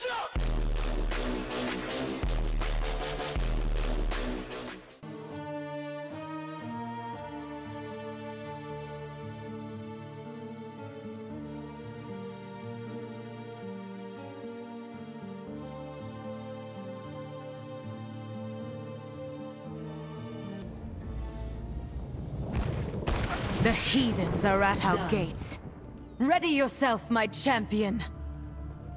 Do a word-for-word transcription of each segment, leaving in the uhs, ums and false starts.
Shut up! The heathens are at our gates. Ready yourself, my champion.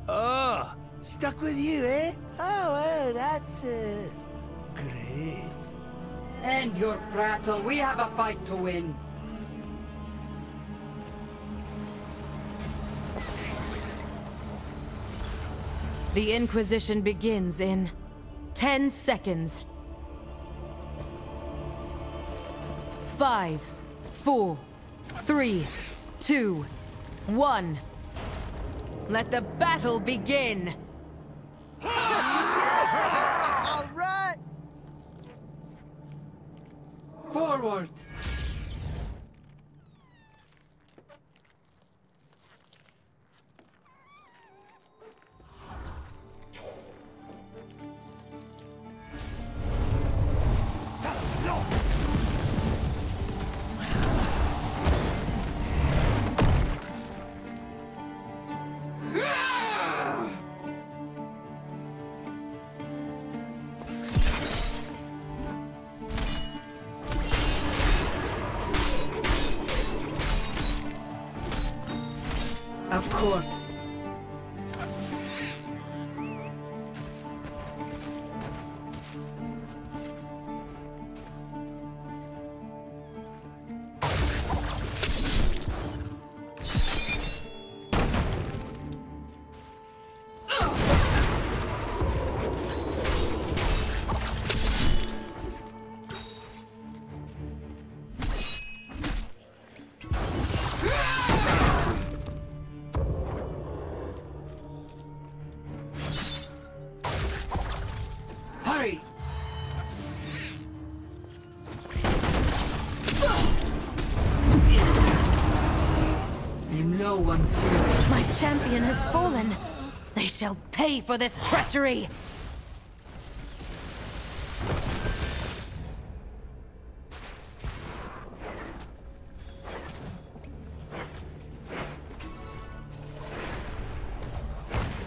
Oh, stuck with you, eh? Oh, oh, that's uh, great. End your prattle. We have a fight to win. The Inquisition begins in ten seconds. Five, four, three, two, one. Let the battle begin! All right! Forward! Of course. My champion has fallen. They shall pay for this treachery.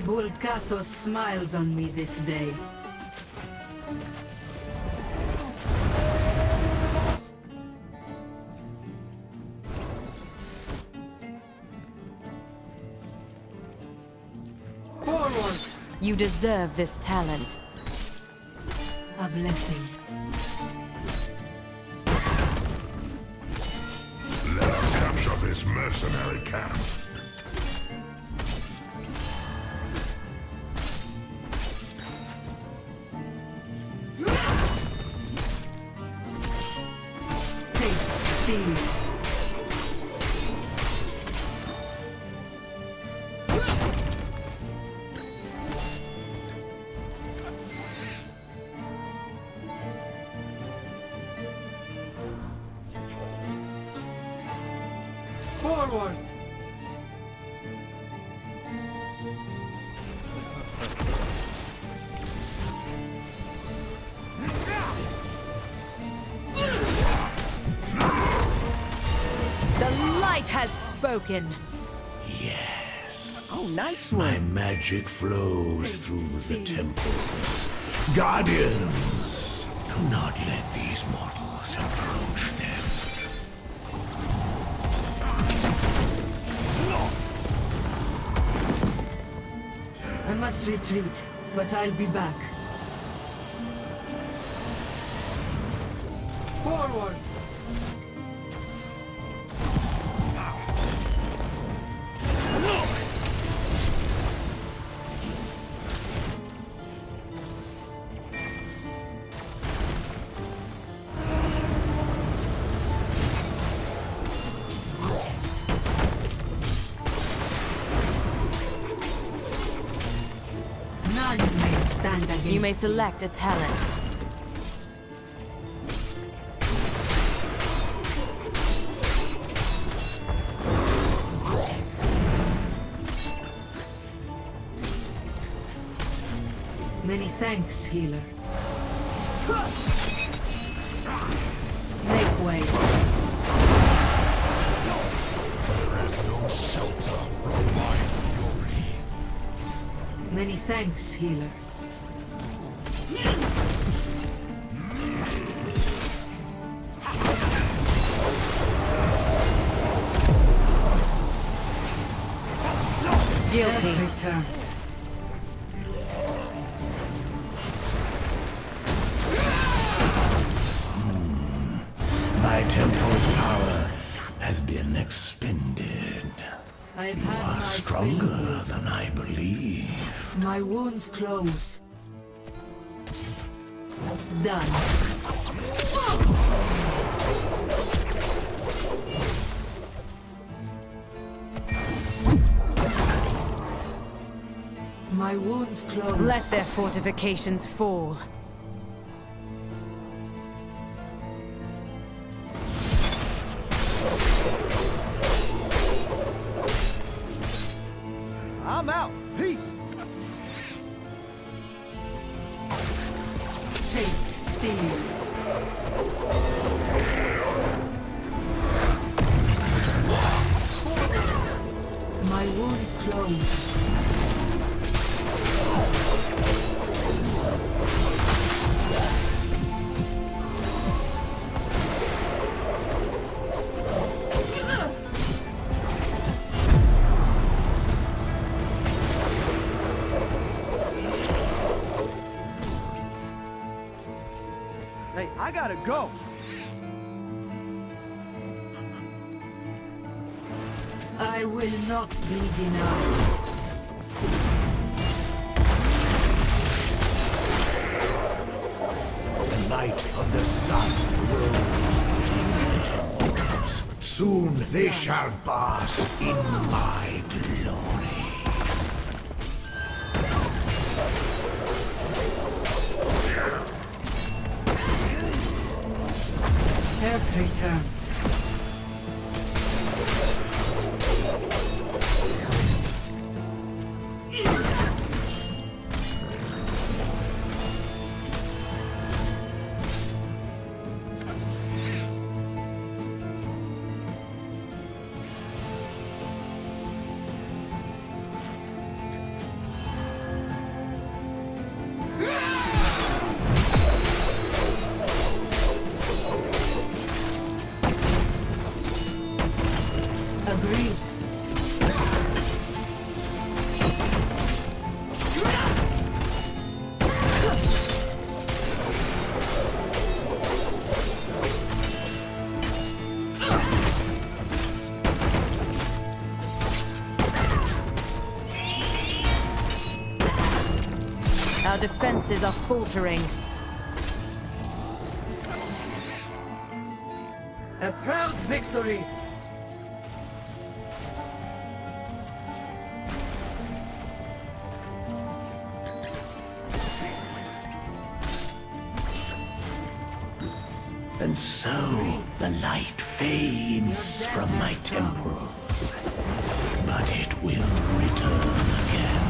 Bulcato smiles on me this day. You deserve this talent. A blessing. Let's capture this mercenary camp. Taste steel. Forward! The light has spoken! Yes! Oh, nice one! My magic flows Let's through see. the temples. Guardians! Do not let these mortals approach them. I must retreat, but I'll be back. Forward! You may select a talent. Many thanks, healer. Make way. There is no shelter from my fury. Many thanks, healer. Guilty returns. Mm. My temple's power has been expended. I have you had are stronger failure. than I believe. My wounds close. Done. My wounds close. Let their fortifications fall. I'm out. Peace. Taste steel. My wounds close. Hey, I gotta go! I will not be denied. The light of the sun grows within the temples. Soon they shall bask in my glory. Health returns. Agreed. Our defenses are faltering. A proud victory. And so the light fades from my temples, but it will return again.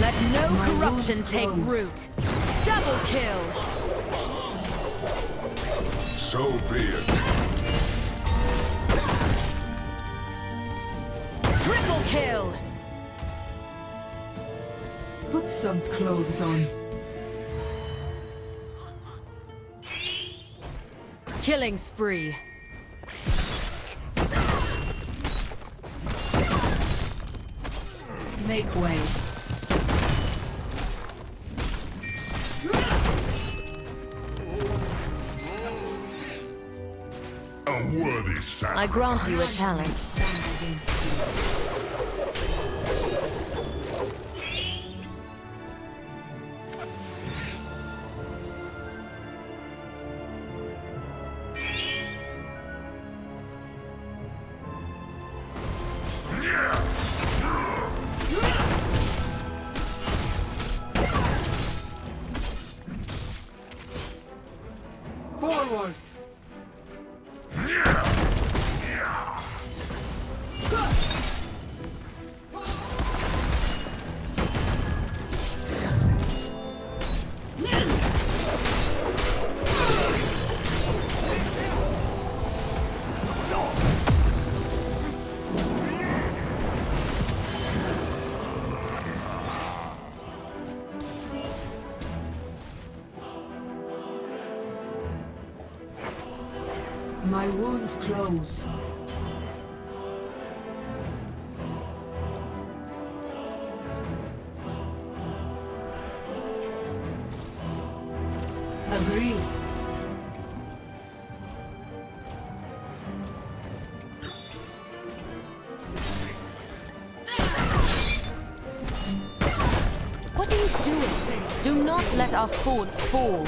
Let no corruption take root. Double kill. So be it. Triple kill! Put some clothes on. Killing spree. Make way. A worthy sacrifice. I grant you a challenge. Forward! My wounds close. Agreed. What are you doing? Do not let our forts fall.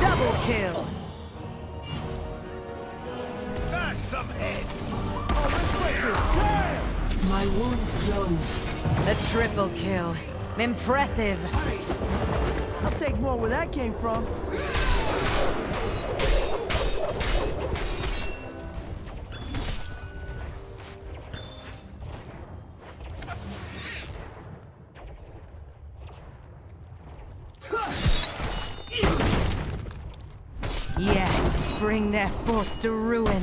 Double kill. Bash some heads. Oh, this way. My wounds close. A triple kill. Impressive. I'll take more where that came from. Yes, bring their forts to ruin.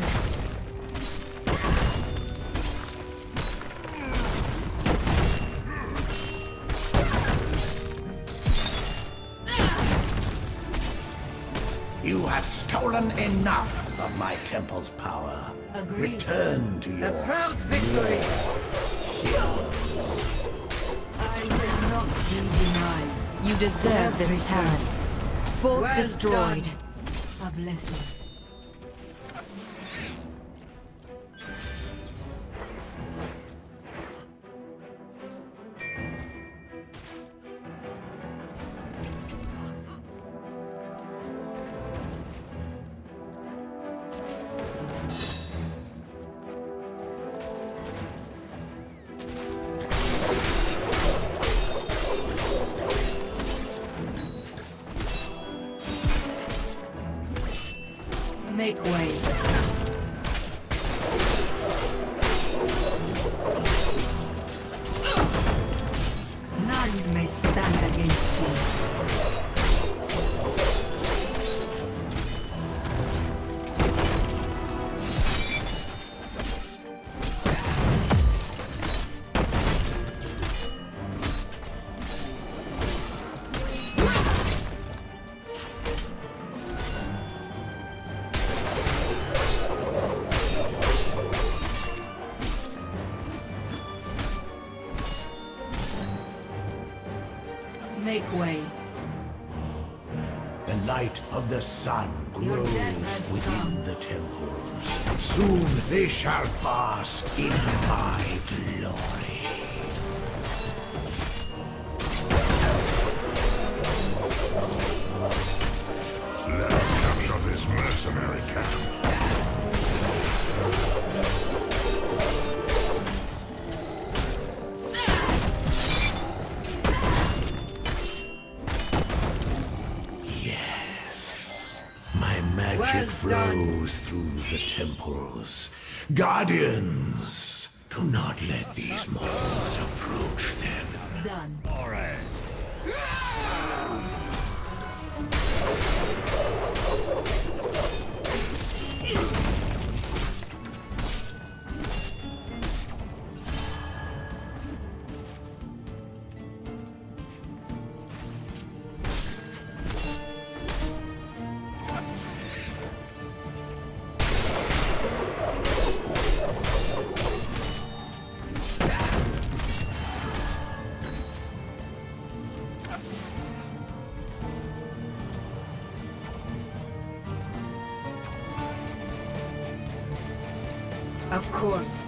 You have stolen enough of my temple's power. Agreed. Return to your... A proud victory! I will not be denied. You deserve this returned. Talent. Fort well destroyed. Done. A blessing. Make way. None may stand against me. Make way. The light of the sun grows within the temples. Soon they shall bask in my glory. Let's capture this mercenary camp. Magic flows through the temples. Guardians, do not let these mortals approach them. Done. All right. Of course.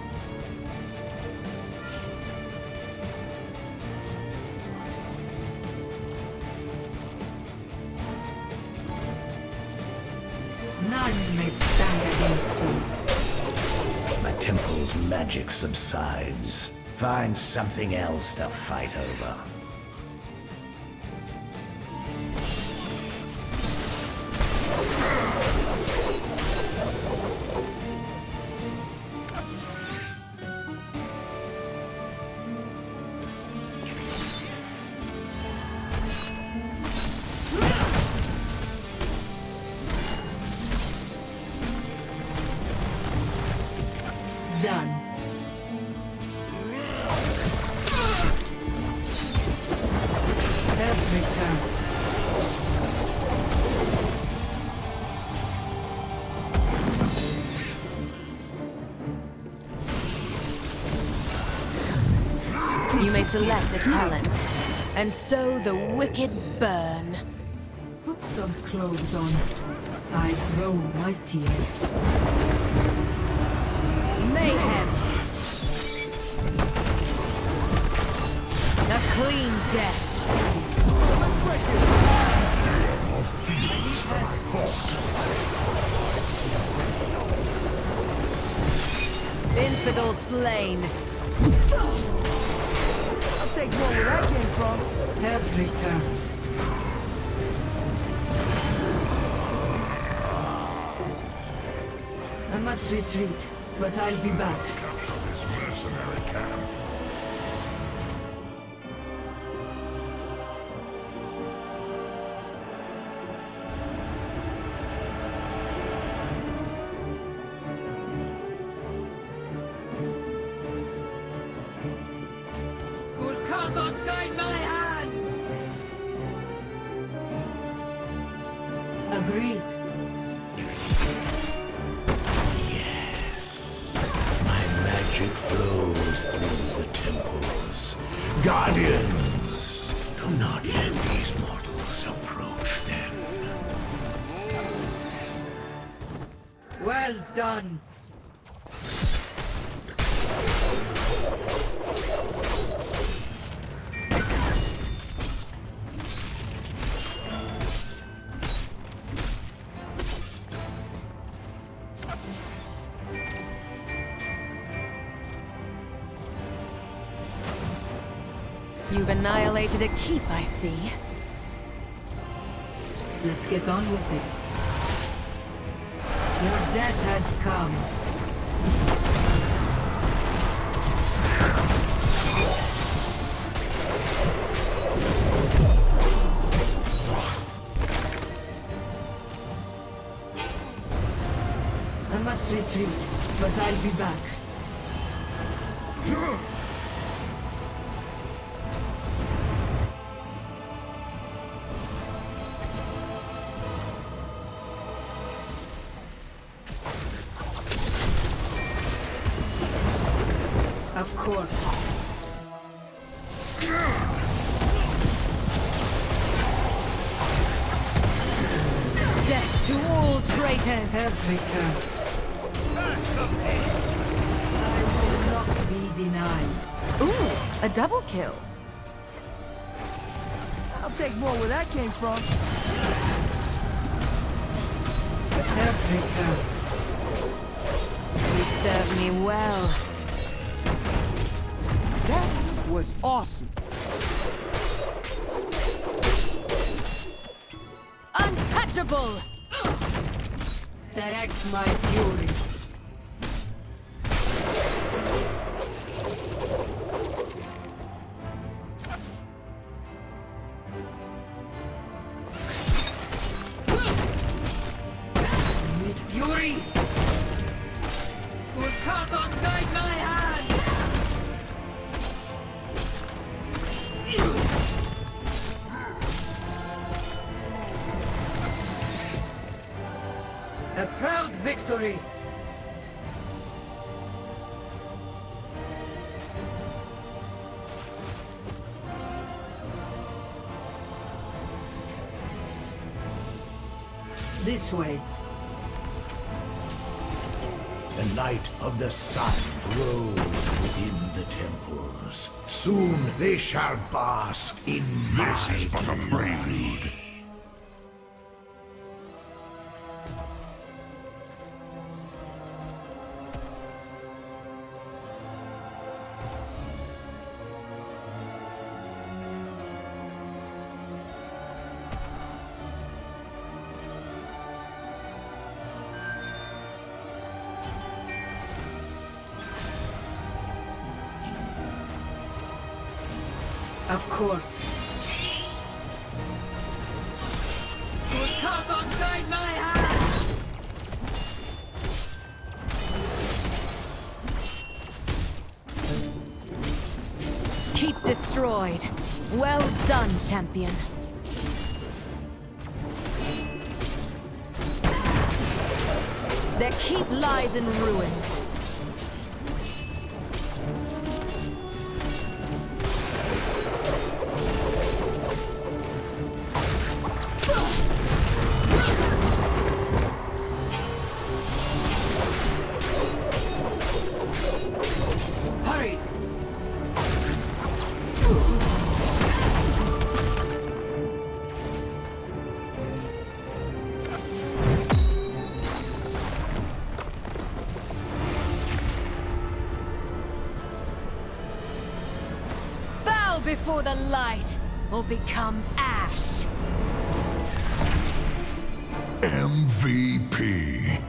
None may stand against me. My temple's magic subsides. Find something else to fight over. You may select a talent, and so the wicked burn. Put some clothes on. Eyes grow mightier. Mayhem. A clean death. Let's break it. Damn thieves are my fault. Infidel slain. Take more where I came from. Health returns. I must retreat, but I'll be back. Come from this mercenary camp. Agreed. Yes. My magic flows through the temples. Guardians, do not let these mortals approach them. Well done. You've annihilated a keep, I see. Let's get on with it. Your death has come. I must retreat, but I'll be back. Of course. Death to all traitors have returned. I will not be denied. Ooh, a double kill. I'll take more where that came from. Have returned. You've served me well. That was awesome. Untouchable! Direct my fury. Need fury? Will Karthos guide my hand? A proud victory! This way. The light of the sun grows within the temples. Soon they shall bask in my glory. This is but a prelude. Of course. Good cop outside my house. Keep destroyed. Well done, champion. Their keep lies in ruins. Before the light, or become ash. M V P.